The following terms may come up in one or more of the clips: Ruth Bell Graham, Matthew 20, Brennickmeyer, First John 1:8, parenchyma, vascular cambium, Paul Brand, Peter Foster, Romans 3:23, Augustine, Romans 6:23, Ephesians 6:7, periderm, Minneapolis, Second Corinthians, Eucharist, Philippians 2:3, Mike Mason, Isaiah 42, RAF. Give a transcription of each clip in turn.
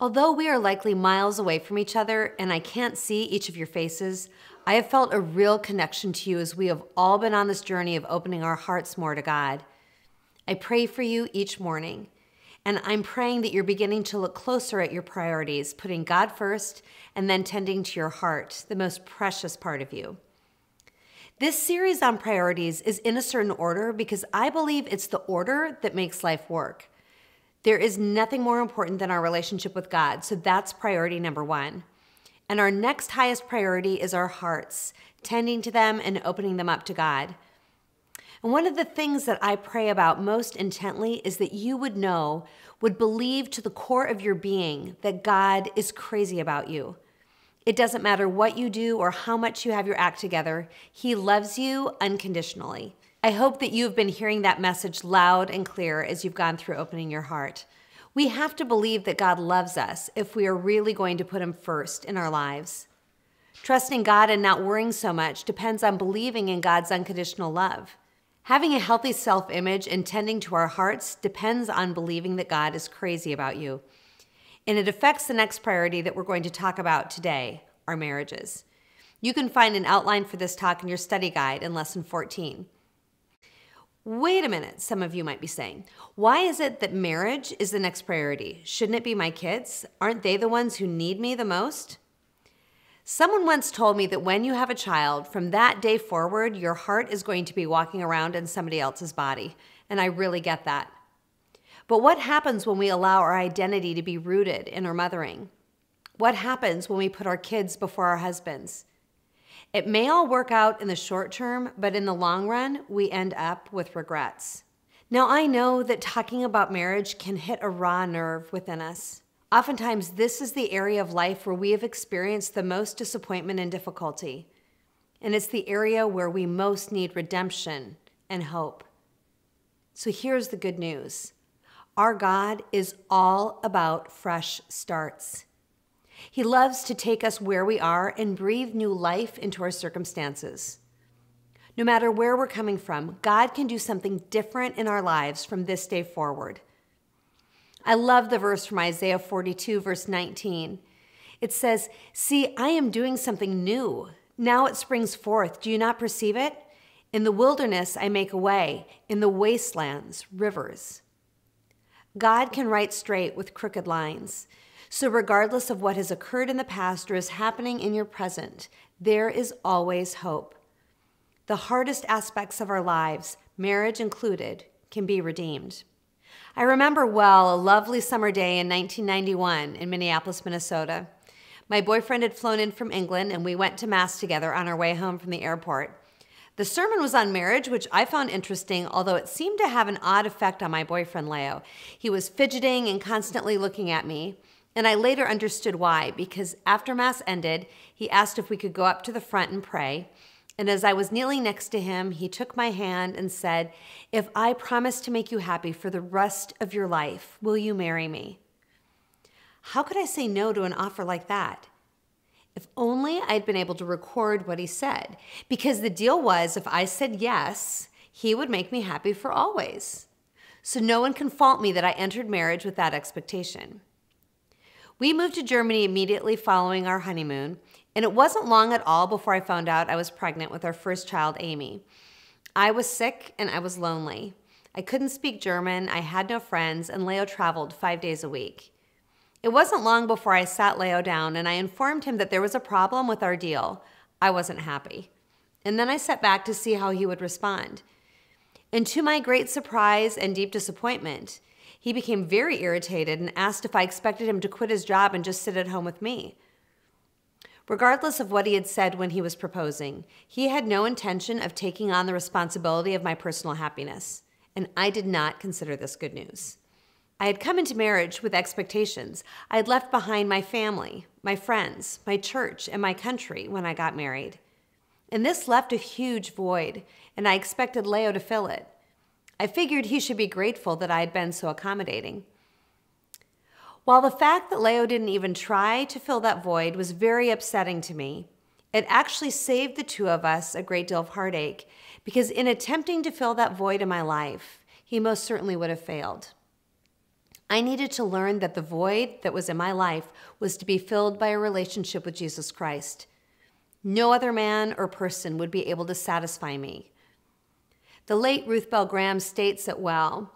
Although we are likely miles away from each other and I can't see each of your faces, I have felt a real connection to you as we have all been on this journey of opening our hearts more to God. I pray for you each morning, and I'm praying that you're beginning to look closer at your priorities, putting God first and then tending to your heart, the most precious part of you. This series on priorities is in a certain order because I believe it's the order that makes life work. There is nothing more important than our relationship with God, so that's priority number one. And our next highest priority is our hearts, tending to them and opening them up to God. And one of the things that I pray about most intently is that you would know, would believe to the core of your being that God is crazy about you. It doesn't matter what you do or how much you have your act together, He loves you unconditionally. I hope that you've been hearing that message loud and clear as you've gone through opening your heart. We have to believe that God loves us if we are really going to put Him first in our lives. Trusting God and not worrying so much depends on believing in God's unconditional love. Having a healthy self-image and tending to our hearts depends on believing that God is crazy about you. And it affects the next priority that we're going to talk about today, our marriages. You can find an outline for this talk in your study guide in Lesson 14. Wait a minute, some of you might be saying. Why is it that marriage is the next priority? Shouldn't it be my kids? Aren't they the ones who need me the most? Someone once told me that when you have a child, from that day forward, your heart is going to be walking around in somebody else's body. And I really get that. But what happens when we allow our identity to be rooted in our mothering? What happens when we put our kids before our husbands? It may all work out in the short term, but in the long run, we end up with regrets. Now, I know that talking about marriage can hit a raw nerve within us. Oftentimes, this is the area of life where we have experienced the most disappointment and difficulty. And it's the area where we most need redemption and hope. So here's the good news. Our God is all about fresh starts. He loves to take us where we are and breathe new life into our circumstances. No matter where we're coming from, God can do something different in our lives from this day forward. I love the verse from Isaiah 42, verse 19. It says, "See, I am doing something new. Now it springs forth. Do you not perceive it? In the wilderness I make a way. In the wastelands, rivers." God can write straight with crooked lines. So regardless of what has occurred in the past or is happening in your present, there is always hope. The hardest aspects of our lives, marriage included, can be redeemed. I remember well a lovely summer day in 1991 in Minneapolis, Minnesota. My boyfriend had flown in from England and we went to Mass together on our way home from the airport. The sermon was on marriage, which I found interesting, although it seemed to have an odd effect on my boyfriend, Leo. He was fidgeting and constantly looking at me. And I later understood why, because after Mass ended, he asked if we could go up to the front and pray. And as I was kneeling next to him, he took my hand and said, "If I promise to make you happy for the rest of your life, will you marry me?" How could I say no to an offer like that? If only I'd been able to record what he said, because the deal was if I said yes, he would make me happy for always. So no one can fault me that I entered marriage with that expectation. We moved to Germany immediately following our honeymoon, and it wasn't long at all before I found out I was pregnant with our first child, Amy. I was sick and I was lonely. I couldn't speak German, I had no friends, and Leo traveled 5 days a week. It wasn't long before I sat Leo down and I informed him that there was a problem with our deal. I wasn't happy. And then I sat back to see how he would respond. And to my great surprise and deep disappointment, he became very irritated and asked if I expected him to quit his job and just sit at home with me. Regardless of what he had said when he was proposing, he had no intention of taking on the responsibility of my personal happiness, and I did not consider this good news. I had come into marriage with expectations. I had left behind my family, my friends, my church, and my country when I got married. And this left a huge void, and I expected Leo to fill it. I figured he should be grateful that I had been so accommodating. While the fact that Leo didn't even try to fill that void was very upsetting to me, it actually saved the two of us a great deal of heartache, because in attempting to fill that void in my life, he most certainly would have failed. I needed to learn that the void that was in my life was to be filled by a relationship with Jesus Christ. No other man or person would be able to satisfy me. The late Ruth Bell Graham states it well.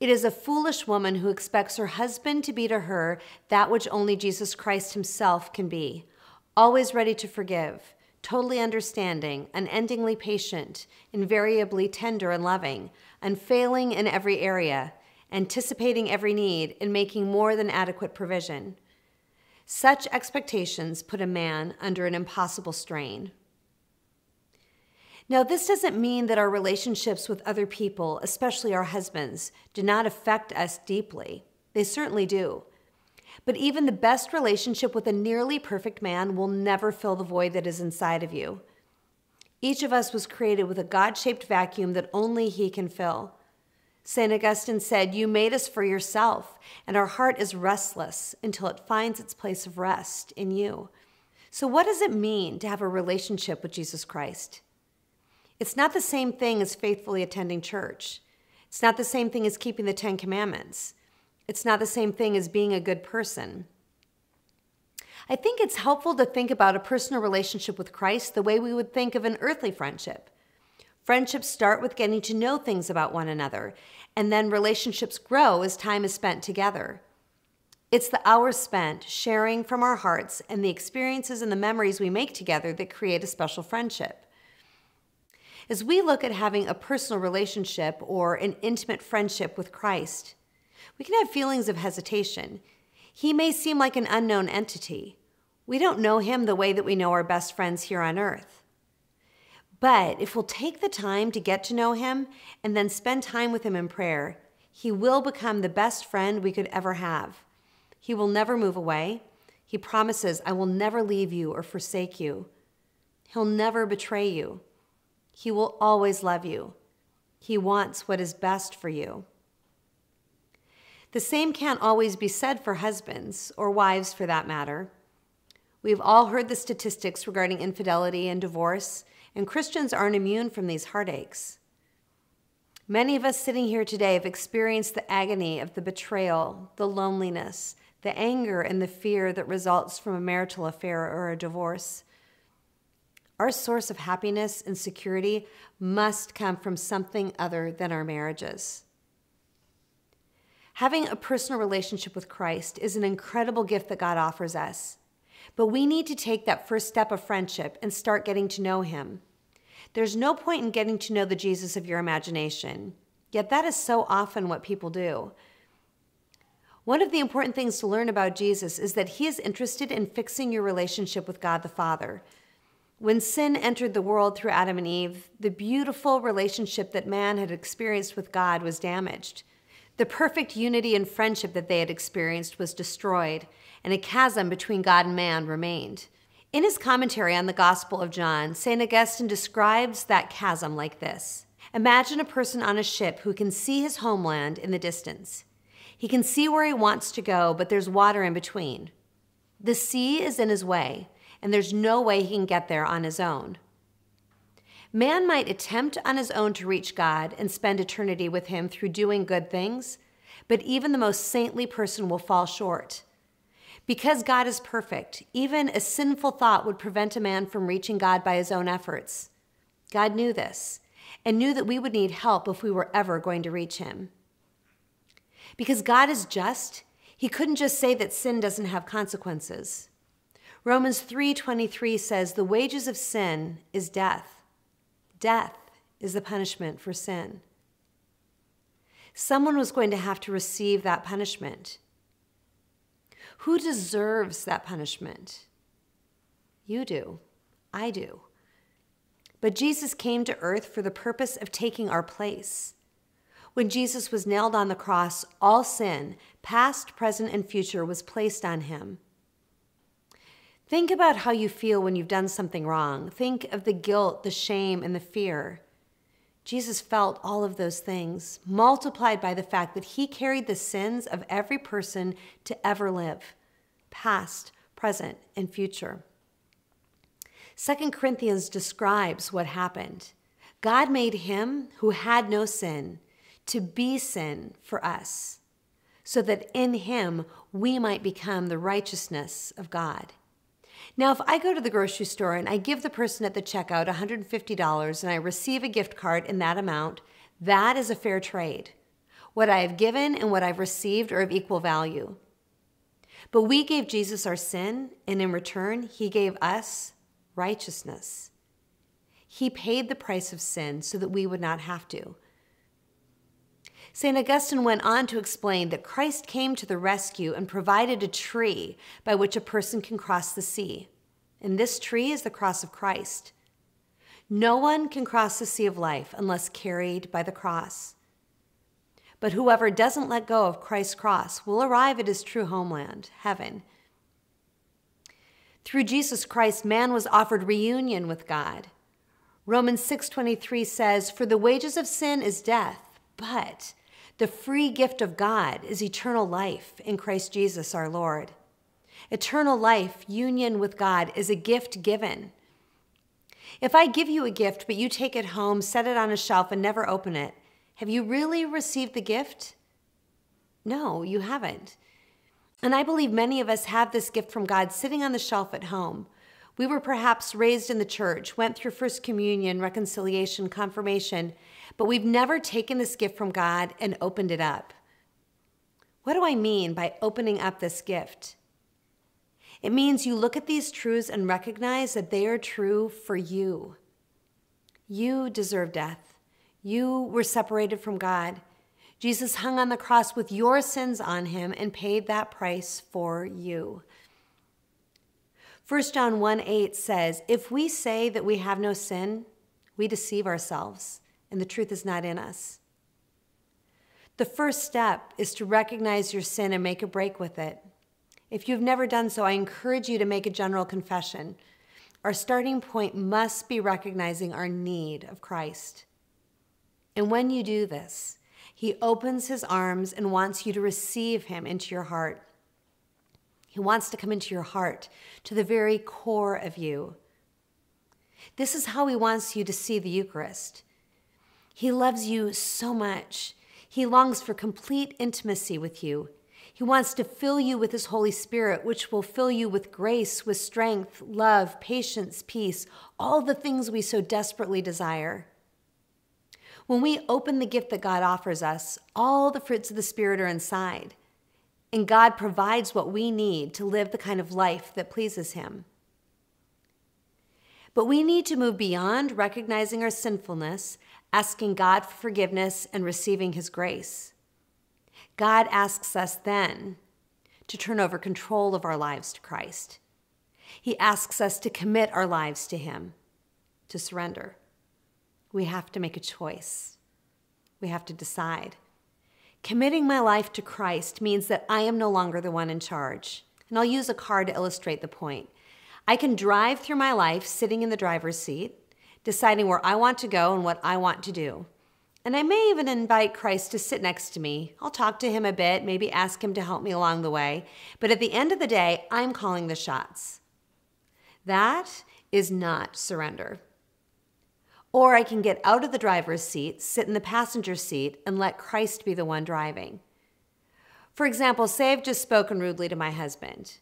It is a foolish woman who expects her husband to be to her that which only Jesus Christ himself can be, always ready to forgive, totally understanding, unendingly patient, invariably tender and loving, unfailing in every area, anticipating every need and making more than adequate provision. Such expectations put a man under an impossible strain. Now, this doesn't mean that our relationships with other people, especially our husbands, do not affect us deeply. They certainly do. But even the best relationship with a nearly perfect man will never fill the void that is inside of you. Each of us was created with a God-shaped vacuum that only he can fill. St. Augustine said, "You made us for yourself, and our heart is restless until it finds its place of rest in you." So what does it mean to have a relationship with Jesus Christ? It's not the same thing as faithfully attending church. It's not the same thing as keeping the Ten Commandments. It's not the same thing as being a good person. I think it's helpful to think about a personal relationship with Christ the way we would think of an earthly friendship. Friendships start with getting to know things about one another, and then relationships grow as time is spent together. It's the hours spent sharing from our hearts and the experiences and the memories we make together that create a special friendship. As we look at having a personal relationship or an intimate friendship with Christ, we can have feelings of hesitation. He may seem like an unknown entity. We don't know him the way that we know our best friends here on earth. But if we'll take the time to get to know him and then spend time with him in prayer, he will become the best friend we could ever have. He will never move away. He promises, "I will never leave you or forsake you." He'll never betray you. He will always love you. He wants what is best for you. The same can't always be said for husbands, or wives for that matter. We've all heard the statistics regarding infidelity and divorce, and Christians aren't immune from these heartaches. Many of us sitting here today have experienced the agony of the betrayal, the loneliness, the anger, and the fear that results from a marital affair or a divorce. Our source of happiness and security must come from something other than our marriages. Having a personal relationship with Christ is an incredible gift that God offers us, but we need to take that first step of friendship and start getting to know him. There's no point in getting to know the Jesus of your imagination, yet that is so often what people do. One of the important things to learn about Jesus is that he is interested in fixing your relationship with God the Father. When sin entered the world through Adam and Eve, the beautiful relationship that man had experienced with God was damaged. The perfect unity and friendship that they had experienced was destroyed, and a chasm between God and man remained. In his commentary on the Gospel of John, St. Augustine describes that chasm like this. Imagine a person on a ship who can see his homeland in the distance. He can see where he wants to go, but there's water in between. The sea is in his way, and there's no way he can get there on his own. Man might attempt on his own to reach God and spend eternity with him through doing good things, but even the most saintly person will fall short. Because God is perfect, even a sinful thought would prevent a man from reaching God by his own efforts. God knew this, and knew that we would need help if we were ever going to reach him. Because God is just, he couldn't just say that sin doesn't have consequences. Romans 3:23 says, "The wages of sin is death. Death is the punishment for sin." Someone was going to have to receive that punishment. Who deserves that punishment? You do. I do. But Jesus came to earth for the purpose of taking our place. When Jesus was nailed on the cross, all sin, past, present, and future, was placed on him. Think about how you feel when you've done something wrong. Think of the guilt, the shame, and the fear. Jesus felt all of those things, multiplied by the fact that he carried the sins of every person to ever live, past, present, and future. 2 Corinthians describes what happened. God made him who had no sin to be sin for us, so that in him we might become the righteousness of God. Now, if I go to the grocery store and I give the person at the checkout $150 and I receive a gift card in that amount, that is a fair trade. What I have given and what I've received are of equal value. But we gave Jesus our sin, and in return, he gave us righteousness. He paid the price of sin so that we would not have to. St. Augustine went on to explain that Christ came to the rescue and provided a tree by which a person can cross the sea. And this tree is the cross of Christ. No one can cross the sea of life unless carried by the cross. But whoever doesn't let go of Christ's cross will arrive at his true homeland, heaven. Through Jesus Christ, man was offered reunion with God. Romans 6:23 says, "For the wages of sin is death, but the free gift of God is eternal life in Christ Jesus our Lord." Eternal life, union with God, is a gift given. If I give you a gift, but you take it home, set it on a shelf, and never open it, have you really received the gift? No, you haven't. And I believe many of us have this gift from God sitting on the shelf at home. We were perhaps raised in the church, went through First Communion, Reconciliation, Confirmation, but we've never taken this gift from God and opened it up. What do I mean by opening up this gift? It means you look at these truths and recognize that they are true for you. You deserve death. You were separated from God. Jesus hung on the cross with your sins on him and paid that price for you. First John 1:8 says, "If we say that we have no sin, we deceive ourselves, and the truth is not in us." The first step is to recognize your sin and make a break with it. If you've never done so, I encourage you to make a general confession. Our starting point must be recognizing our need of Christ. And when you do this, he opens his arms and wants you to receive him into your heart. He wants to come into your heart, to the very core of you. This is how he wants you to see the Eucharist. He loves you so much. He longs for complete intimacy with you. He wants to fill you with his Holy Spirit, which will fill you with grace, with strength, love, patience, peace, all the things we so desperately desire. When we open the gift that God offers us, all the fruits of the Spirit are inside. And God provides what we need to live the kind of life that pleases him. But we need to move beyond recognizing our sinfulness, asking God for forgiveness, and receiving his grace. God asks us then to turn over control of our lives to Christ. He asks us to commit our lives to him, to surrender. We have to make a choice. We have to decide. Committing my life to Christ means that I am no longer the one in charge. And I'll use a car to illustrate the point. I can drive through my life sitting in the driver's seat, deciding where I want to go and what I want to do. And I may even invite Christ to sit next to me. I'll talk to him a bit, maybe ask him to help me along the way. But at the end of the day, I'm calling the shots. That is not surrender. Or I can get out of the driver's seat, sit in the passenger seat, and let Christ be the one driving. For example, say I've just spoken rudely to my husband.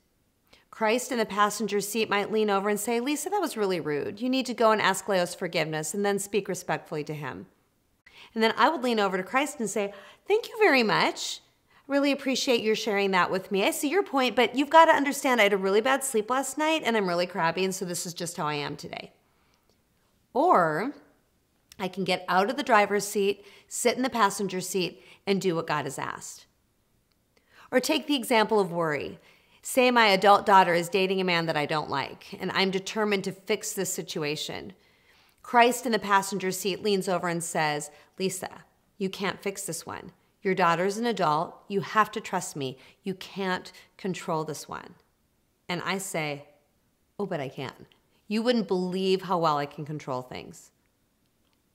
Christ in the passenger seat might lean over and say, "Lisa, that was really rude. You need to go and ask Leo's forgiveness," and then speak respectfully to him. And then I would lean over to Christ and say, "Thank you very much. I really appreciate your sharing that with me. I see your point, but you've got to understand I had a really bad sleep last night, and I'm really crabby, and so this is just how I am today." Or I can get out of the driver's seat, sit in the passenger seat, and do what God has asked. Or take the example of worry. Say my adult daughter is dating a man that I don't like, and I'm determined to fix this situation. Christ in the passenger seat leans over and says, "Lisa, you can't fix this one. Your daughter's an adult. You have to trust me. You can't control this one." And I say, "Oh, but I can. You wouldn't believe how well I can control things."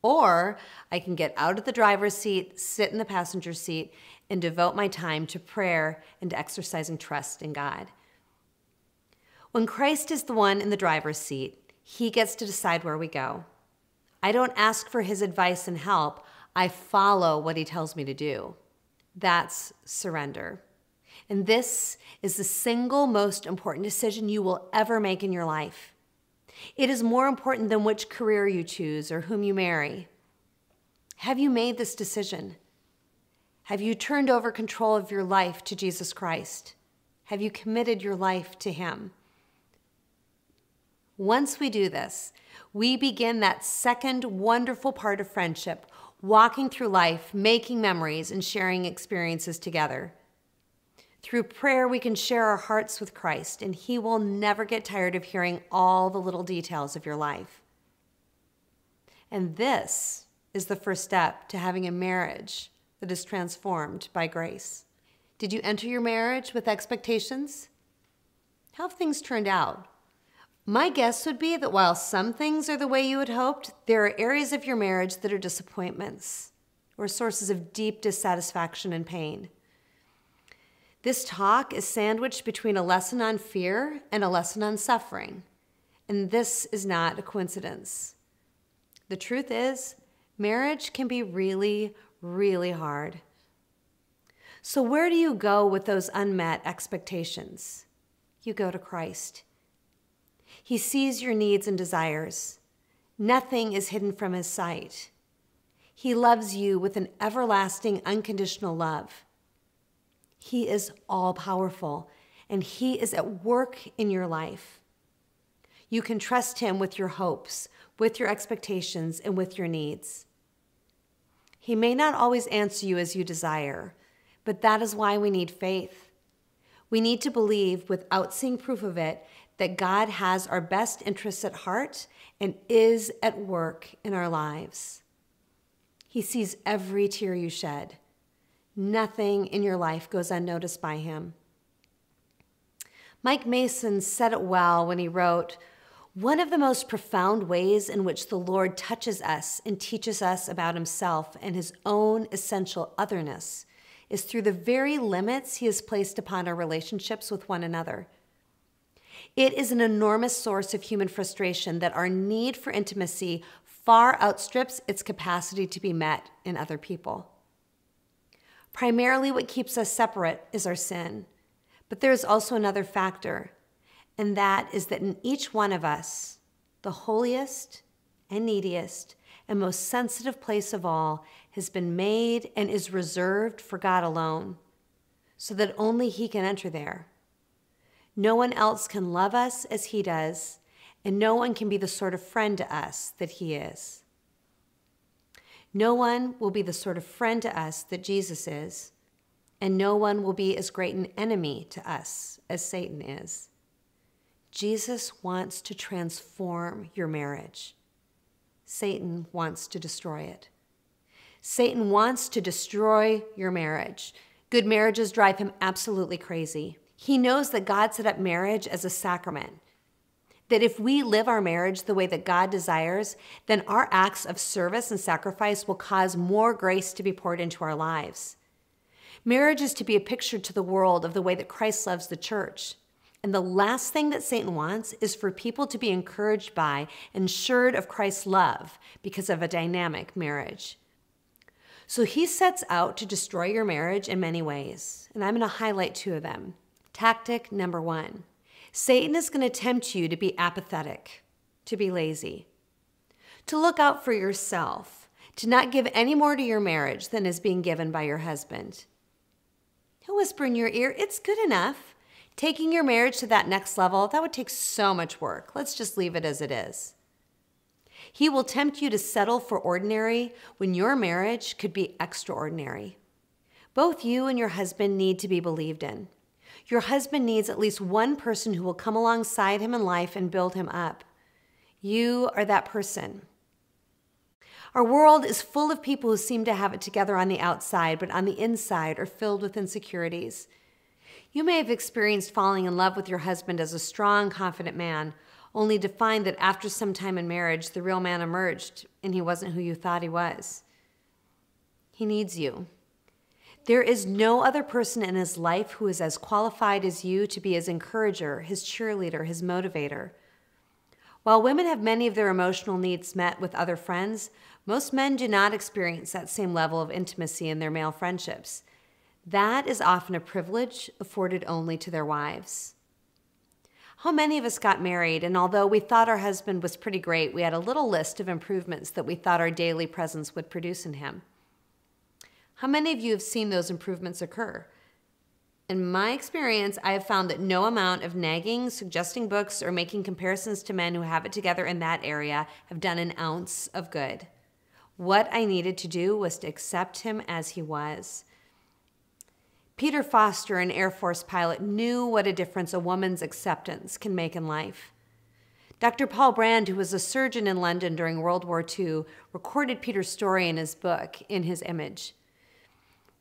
Or I can get out of the driver's seat, sit in the passenger seat, and devote my time to prayer and to exercising trust in God. When Christ is the one in the driver's seat, he gets to decide where we go. I don't ask for his advice and help. I follow what he tells me to do. That's surrender. And this is the single most important decision you will ever make in your life. It is more important than which career you choose or whom you marry. Have you made this decision? Have you turned over control of your life to Jesus Christ? Have you committed your life to Him? Once we do this, we begin that second wonderful part of friendship, walking through life, making memories, and sharing experiences together. Through prayer, we can share our hearts with Christ, and He will never get tired of hearing all the little details of your life. And this is the first step to having a marriage that is transformed by grace. Did you enter your marriage with expectations? How have things turned out? My guess would be that while some things are the way you had hoped, there are areas of your marriage that are disappointments or sources of deep dissatisfaction and pain. This talk is sandwiched between a lesson on fear and a lesson on suffering, and this is not a coincidence. The truth is, marriage can be really, really hard. So where do you go with those unmet expectations? You go to Christ. He sees your needs and desires. Nothing is hidden from His sight. He loves you with an everlasting, unconditional love. He is all-powerful, and He is at work in your life. You can trust Him with your hopes, with your expectations, and with your needs. He may not always answer you as you desire, but that is why we need faith. We need to believe, without seeing proof of it, that God has our best interests at heart and is at work in our lives. He sees every tear you shed. Nothing in your life goes unnoticed by Him. Mike Mason said it well when he wrote, "One of the most profound ways in which the Lord touches us and teaches us about Himself and His own essential otherness is through the very limits He has placed upon our relationships with one another." It is an enormous source of human frustration that our need for intimacy far outstrips its capacity to be met in other people. Primarily, what keeps us separate is our sin. But there is also another factor, and that is that in each one of us, the holiest and neediest and most sensitive place of all has been made and is reserved for God alone, so that only He can enter there. No one else can love us as He does, and no one can be the sort of friend to us that He is. No one will be the sort of friend to us that Jesus is, and no one will be as great an enemy to us as Satan is. Jesus wants to transform your marriage. Satan wants to destroy it. Satan wants to destroy your marriage. Good marriages drive him absolutely crazy. He knows that God set up marriage as a sacrament, that if we live our marriage the way that God desires, then our acts of service and sacrifice will cause more grace to be poured into our lives. Marriage is to be a picture to the world of the way that Christ loves the church. And the last thing that Satan wants is for people to be encouraged by and assured of Christ's love because of a dynamic marriage. So he sets out to destroy your marriage in many ways, and I'm going to highlight two of them. Tactic number one. Satan is going to tempt you to be apathetic, to be lazy, to look out for yourself, to not give any more to your marriage than is being given by your husband. He'll whisper in your ear, "It's good enough. Taking your marriage to that next level, that would take so much work. Let's just leave it as it is." He will tempt you to settle for ordinary when your marriage could be extraordinary. Both you and your husband need to be believed in. Your husband needs at least one person who will come alongside him in life and build him up. You are that person. Our world is full of people who seem to have it together on the outside, but on the inside are filled with insecurities. You may have experienced falling in love with your husband as a strong, confident man, only to find that after some time in marriage, the real man emerged and he wasn't who you thought he was. He needs you. There is no other person in his life who is as qualified as you to be his encourager, his cheerleader, his motivator. While women have many of their emotional needs met with other friends, most men do not experience that same level of intimacy in their male friendships. That is often a privilege afforded only to their wives. How many of us got married, and although we thought our husband was pretty great, we had a little list of improvements that we thought our daily presence would produce in him? How many of you have seen those improvements occur? In my experience, I have found that no amount of nagging, suggesting books, or making comparisons to men who have it together in that area have done an ounce of good. What I needed to do was to accept him as he was. Peter Foster, an Air Force pilot, knew what a difference a woman's acceptance can make in life. Dr. Paul Brand, who was a surgeon in London during World War II, recorded Peter's story in his book, In His Image.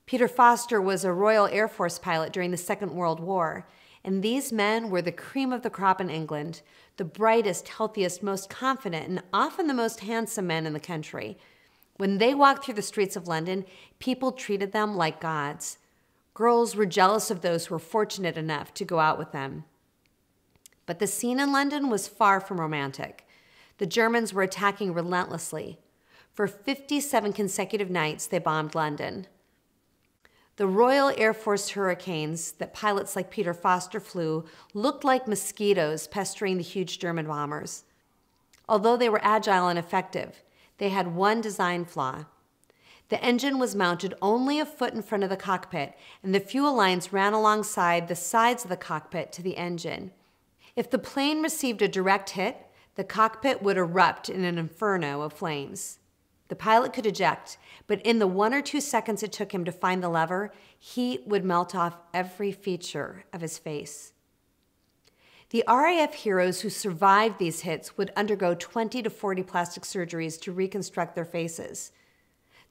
Peter Foster was a Royal Air Force pilot during the Second World War, and these men were the cream of the crop in England, the brightest, healthiest, most confident, and often the most handsome men in the country. When they walked through the streets of London, people treated them like gods. Girls were jealous of those who were fortunate enough to go out with them. But the scene in London was far from romantic. The Germans were attacking relentlessly. For 57 consecutive nights, they bombed London. The Royal Air Force Hurricanes that pilots like Peter Foster flew looked like mosquitoes pestering the huge German bombers. Although they were agile and effective, they had one design flaw. The engine was mounted only a foot in front of the cockpit, and the fuel lines ran alongside the sides of the cockpit to the engine. If the plane received a direct hit, the cockpit would erupt in an inferno of flames. The pilot could eject, but in the 1 or 2 seconds it took him to find the lever, heat would melt off every feature of his face. The RAF heroes who survived these hits would undergo 20 to 40 plastic surgeries to reconstruct their faces.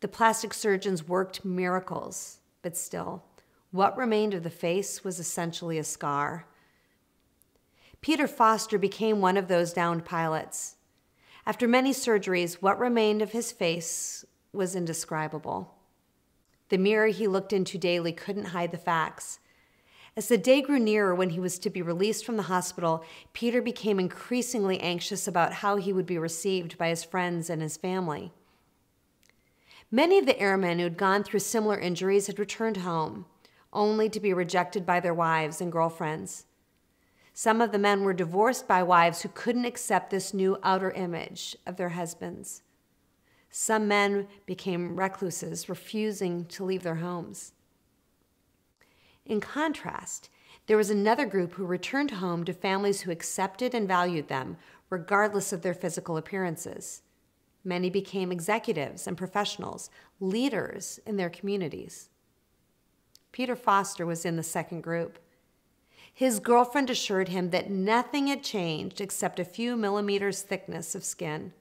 The plastic surgeons worked miracles, but still, what remained of the face was essentially a scar. Peter Foster became one of those downed pilots. After many surgeries, what remained of his face was indescribable. The mirror he looked into daily couldn't hide the facts. As the day grew nearer when he was to be released from the hospital, Peter became increasingly anxious about how he would be received by his friends and his family. Many of the airmen who had gone through similar injuries had returned home, only to be rejected by their wives and girlfriends. Some of the men were divorced by wives who couldn't accept this new outer image of their husbands. Some men became recluses, refusing to leave their homes. In contrast, there was another group who returned home to families who accepted and valued them, regardless of their physical appearances. Many became executives and professionals, leaders in their communities. Peter Foster was in the second group. His girlfriend assured him that nothing had changed except a few millimeters thickness of skin.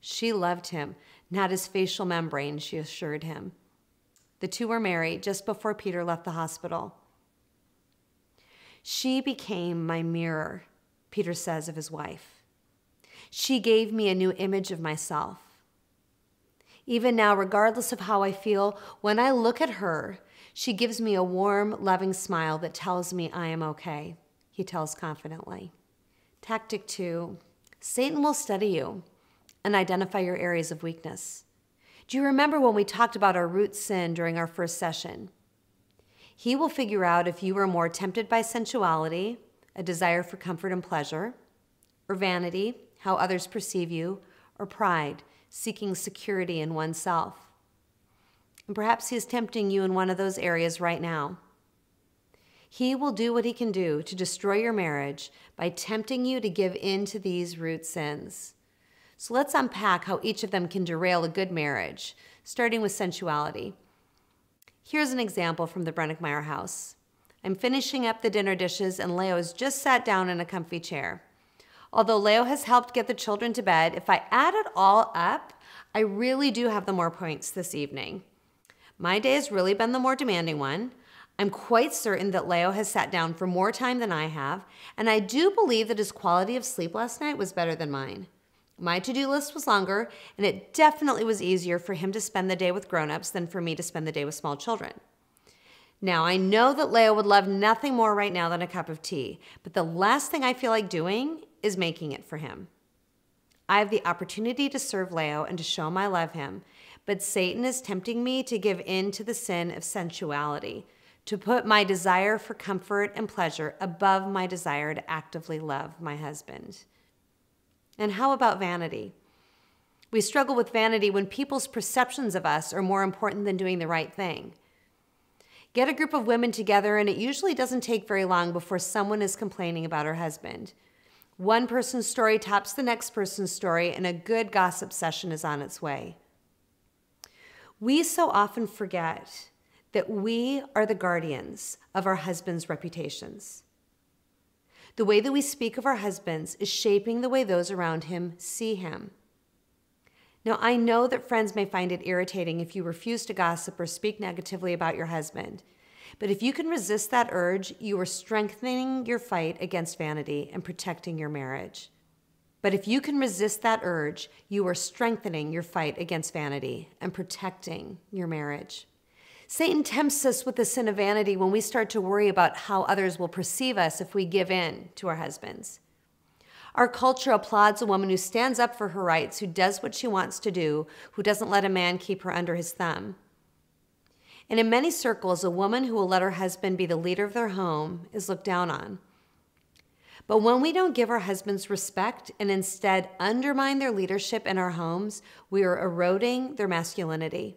She loved him, not his facial membrane, she assured him. The two were married just before Peter left the hospital. "She became my mirror," Peter says of his wife. "She gave me a new image of myself. Even now, regardless of how I feel, when I look at her, she gives me a warm, loving smile that tells me I am okay," he tells confidently. Tactic 2, Satan will study you and identify your areas of weakness. Do you remember when we talked about our root sin during our first session? He will figure out if you were more tempted by sensuality, a desire for comfort and pleasure, or vanity, how others perceive you, or pride, seeking security in oneself. And perhaps he is tempting you in one of those areas right now. He will do what he can do to destroy your marriage by tempting you to give in to these root sins. So let's unpack how each of them can derail a good marriage, starting with sensuality. Here's an example from the Brennickmeyer house. I'm finishing up the dinner dishes and Leo has just sat down in a comfy chair. Although Leo has helped get the children to bed, if I add it all up, I really do have the more points this evening. My day has really been the more demanding one. I'm quite certain that Leo has sat down for more time than I have, and I do believe that his quality of sleep last night was better than mine. My to-do list was longer, and it definitely was easier for him to spend the day with grown-ups than for me to spend the day with small children. Now, I know that Leo would love nothing more right now than a cup of tea, but the last thing I feel like doing is making it for him. I have the opportunity to serve Leo and to show my love him, but Satan is tempting me to give in to the sin of sensuality, to put my desire for comfort and pleasure above my desire to actively love my husband. And how about vanity? We struggle with vanity when people's perceptions of us are more important than doing the right thing. Get a group of women together, and it usually doesn't take very long before someone is complaining about her husband. One person's story tops the next person's story, and a good gossip session is on its way. We so often forget that we are the guardians of our husbands' reputations. The way that we speak of our husbands is shaping the way those around him see him. Now, I know that friends may find it irritating if you refuse to gossip or speak negatively about your husband, but if you can resist that urge, you are strengthening your fight against vanity and protecting your marriage. But if you can resist that urge, you are strengthening your fight against vanity and protecting your marriage. Satan tempts us with the sin of vanity when we start to worry about how others will perceive us if we give in to our husbands. Our culture applauds a woman who stands up for her rights, who does what she wants to do, who doesn't let a man keep her under his thumb. And in many circles, a woman who will let her husband be the leader of their home is looked down on. But when we don't give our husbands respect and instead undermine their leadership in our homes, we are eroding their masculinity.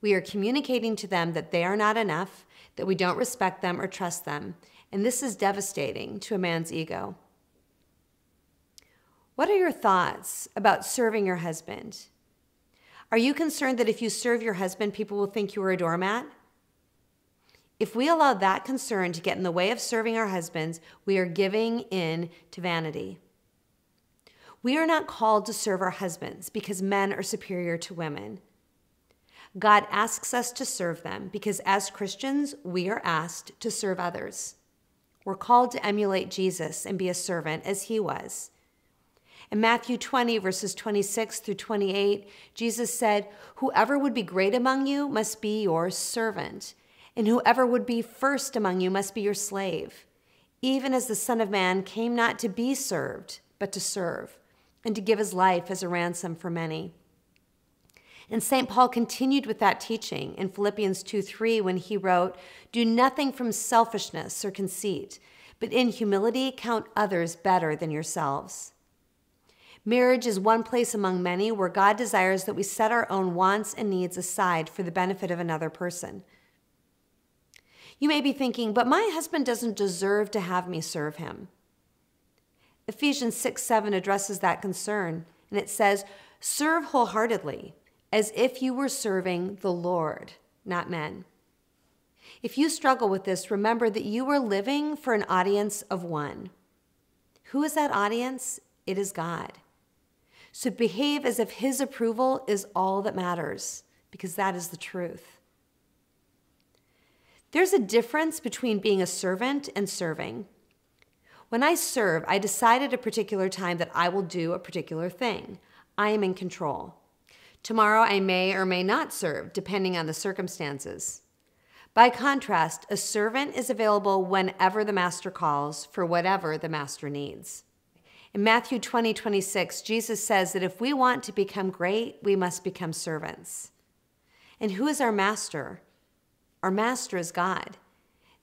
We are communicating to them that they are not enough, that we don't respect them or trust them, and this is devastating to a man's ego. What are your thoughts about serving your husband? Are you concerned that if you serve your husband, people will think you are a doormat? If we allow that concern to get in the way of serving our husbands, we are giving in to vanity. We are not called to serve our husbands because men are superior to women. God asks us to serve them because as Christians, we are asked to serve others. We're called to emulate Jesus and be a servant as he was. In Matthew 20, verses 26 through 28, Jesus said, "Whoever would be great among you must be your servant, and whoever would be first among you must be your slave, even as the Son of Man came not to be served, but to serve, and to give his life as a ransom for many." And St. Paul continued with that teaching in Philippians 2:3 when he wrote, "Do nothing from selfishness or conceit, but in humility count others better than yourselves." Marriage is one place among many where God desires that we set our own wants and needs aside for the benefit of another person. You may be thinking, but my husband doesn't deserve to have me serve him. Ephesians 6:7 addresses that concern, and it says, "Serve wholeheartedly, as if you were serving the Lord, not men." If you struggle with this, remember that you are living for an audience of one. Who is that audience? It is God. So behave as if his approval is all that matters, because that is the truth. There's a difference between being a servant and serving. When I serve, I decide at a particular time that I will do a particular thing. I am in control. Tomorrow I may or may not serve, depending on the circumstances. By contrast, a servant is available whenever the master calls for whatever the master needs. In Matthew 20:26, Jesus says that if we want to become great, we must become servants. And who is our master? Our master is God.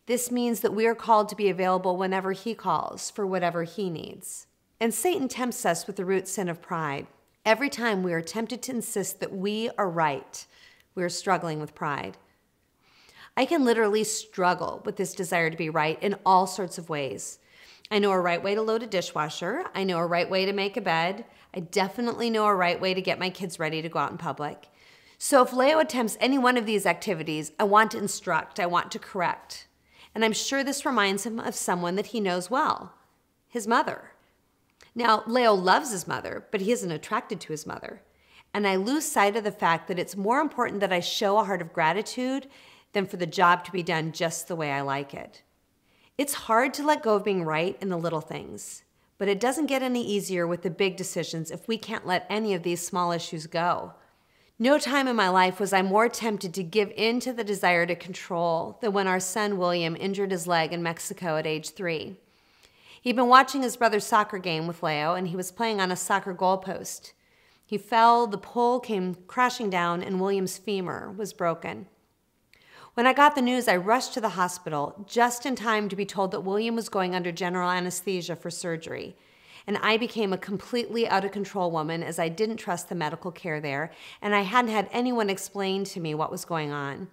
This means that we are called to be available whenever he calls for whatever he needs. And Satan tempts us with the root sin of pride. Every time we are tempted to insist that we are right, we are struggling with pride. I can literally struggle with this desire to be right in all sorts of ways. I know a right way to load a dishwasher. I know a right way to make a bed. I definitely know a right way to get my kids ready to go out in public. So if Leo attempts any one of these activities, I want to instruct, I want to correct. And I'm sure this reminds him of someone that he knows well, his mother. Now, Leo loves his mother, but he isn't attracted to his mother. And I lose sight of the fact that it's more important that I show a heart of gratitude than for the job to be done just the way I like it. It's hard to let go of being right in the little things, but it doesn't get any easier with the big decisions if we can't let any of these small issues go. No time in my life was I more tempted to give in to the desire to control than when our son William injured his leg in Mexico at age 3. He'd been watching his brother's soccer game with Leo, and he was playing on a soccer goalpost. He fell, the pole came crashing down, and William's femur was broken. When I got the news, I rushed to the hospital just in time to be told that William was going under general anesthesia for surgery. And I became a completely out-of-control woman as I didn't trust the medical care there, and I hadn't had anyone explain to me what was going on.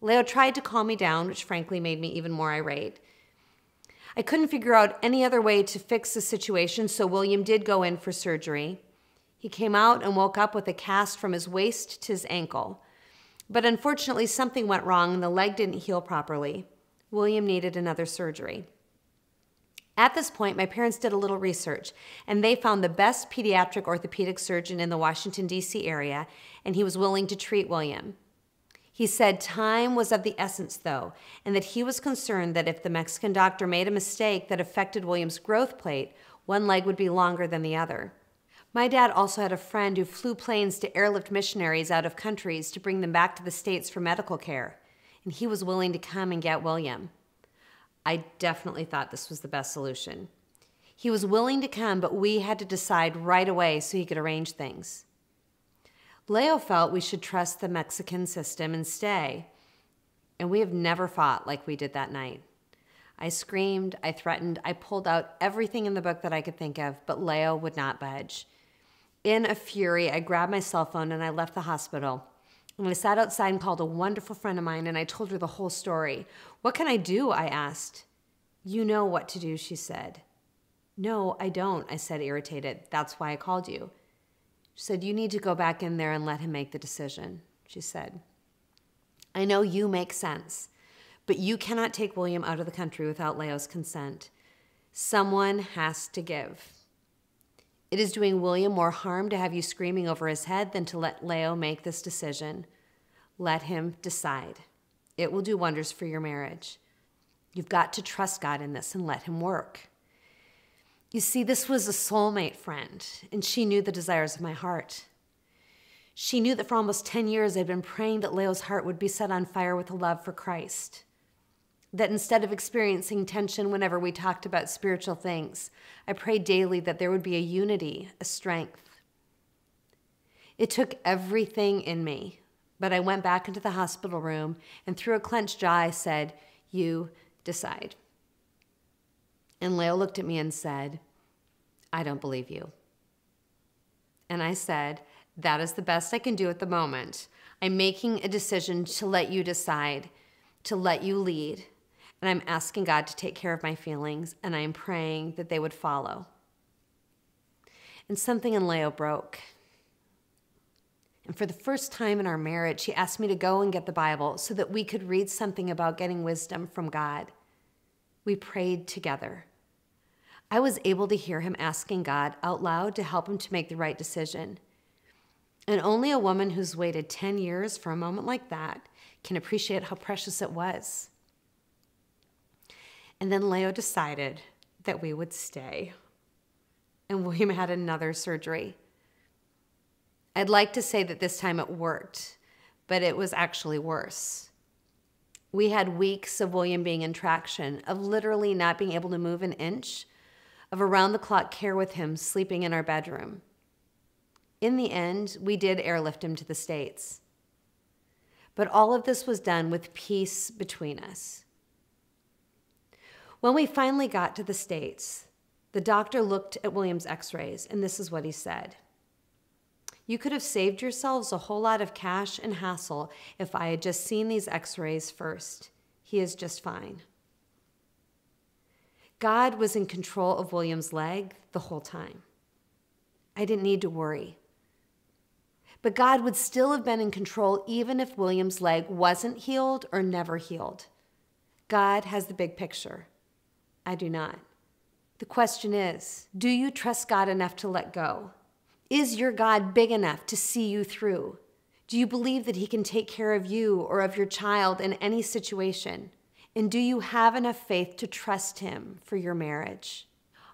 Leo tried to calm me down, which frankly made me even more irate. I couldn't figure out any other way to fix the situation, so William did go in for surgery. He came out and woke up with a cast from his waist to his ankle. But unfortunately, something went wrong and the leg didn't heal properly. William needed another surgery. At this point, my parents did a little research, and they found the best pediatric orthopedic surgeon in the Washington, D.C. area, and he was willing to treat William. He said time was of the essence, though, and that he was concerned that if the Mexican doctor made a mistake that affected William's growth plate, one leg would be longer than the other. My dad also had a friend who flew planes to airlift missionaries out of countries to bring them back to the States for medical care, and he was willing to come and get William. I definitely thought this was the best solution. He was willing to come, but we had to decide right away so he could arrange things. Leo felt we should trust the Mexican system and stay, and we have never fought like we did that night. I screamed, I threatened, I pulled out everything in the book that I could think of, but Leo would not budge. In a fury, I grabbed my cell phone and I left the hospital. And I sat outside and called a wonderful friend of mine, and I told her the whole story. "What can I do?" I asked. "You know what to do," she said. "No, I don't," I said, irritated. "That's why I called you." She said, "You need to go back in there and let him make the decision," she said. "I know you make sense, but you cannot take William out of the country without Leo's consent. Someone has to give. It is doing William more harm to have you screaming over his head than to let Leo make this decision. Let him decide. It will do wonders for your marriage. You've got to trust God in this and let him work." You see, this was a soulmate friend, and she knew the desires of my heart. She knew that for almost 10 years I'd been praying that Leo's heart would be set on fire with a love for Christ. That instead of experiencing tension whenever we talked about spiritual things, I prayed daily that there would be a unity, a strength. It took everything in me, but I went back into the hospital room, and through a clenched jaw I said, "You decide." And Leo looked at me and said, "I don't believe you." And I said, "That is the best I can do at the moment. I'm making a decision to let you decide, to let you lead. And I'm asking God to take care of my feelings, and I'm praying that they would follow." And something in Leo broke. And for the first time in our marriage, he asked me to go and get the Bible so that we could read something about getting wisdom from God. We prayed together. I was able to hear him asking God out loud to help him to make the right decision. And only a woman who's waited 10 years for a moment like that can appreciate how precious it was. And then Leo decided that we would stay. And William had another surgery. I'd like to say that this time it worked, but it was actually worse. We had weeks of William being in traction, of literally not being able to move an inch, of around-the-clock care with him sleeping in our bedroom. In the end, we did airlift him to the States. But all of this was done with peace between us. When we finally got to the States, the doctor looked at William's x-rays, and this is what he said. "You could have saved yourselves a whole lot of cash and hassle if I had just seen these x-rays first. He is just fine." God was in control of William's leg the whole time. I didn't need to worry. But God would still have been in control even if William's leg wasn't healed or never healed. God has the big picture. I do not. The question is, do you trust God enough to let go? Is your God big enough to see you through? Do you believe that he can take care of you or of your child in any situation? And do you have enough faith to trust him for your marriage?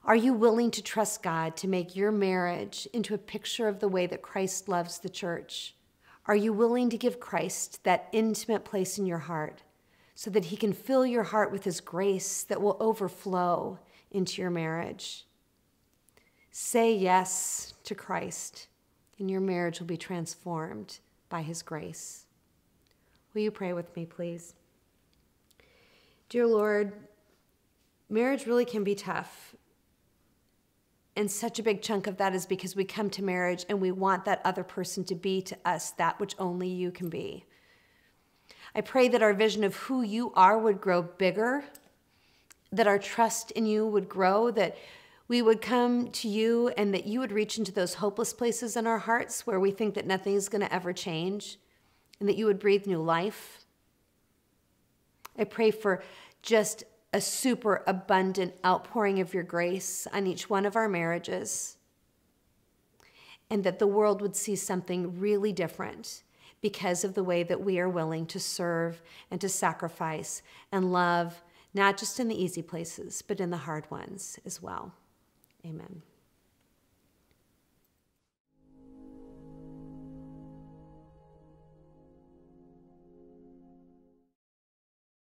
Are you willing to trust God to make your marriage into a picture of the way that Christ loves the church? Are you willing to give Christ that intimate place in your heart, so that he can fill your heart with his grace that will overflow into your marriage? Say yes to Christ. and your marriage will be transformed by his grace. Will you pray with me, please? Dear Lord, marriage really can be tough. And such a big chunk of that is because we come to marriage and we want that other person to be to us that which only you can be. I pray that our vision of who you are would grow bigger, that our trust in you would grow, that we would come to you and that you would reach into those hopeless places in our hearts where we think that nothing is going to ever change, and that you would breathe new life. I pray for just a super abundant outpouring of your grace on each one of our marriages, and that the world would see something really different because of the way that we are willing to serve and to sacrifice and love, not just in the easy places, but in the hard ones as well. Amen.